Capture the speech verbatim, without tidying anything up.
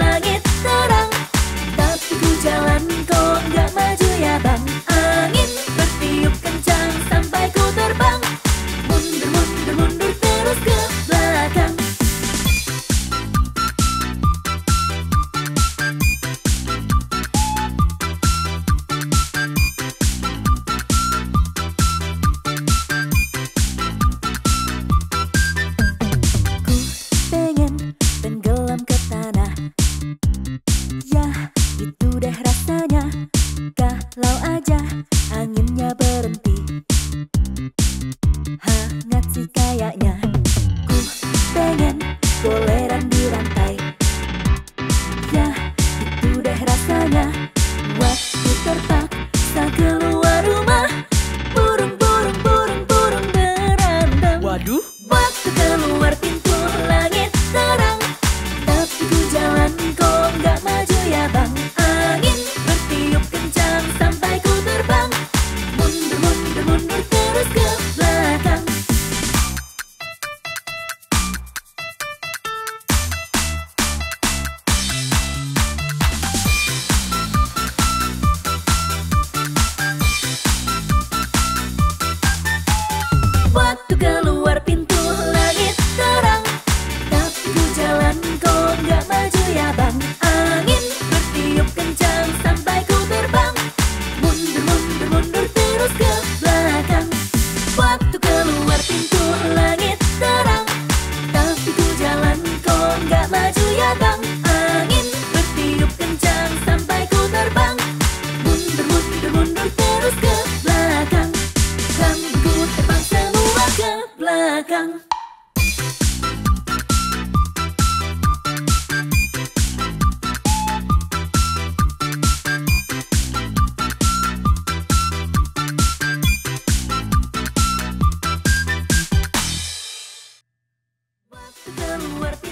langit terang, tapi ku jalan kok gak maju ya bang. Angin bertiup kencang sampai ku terbang, mundur mundur mundur terus ke belakang. Keluar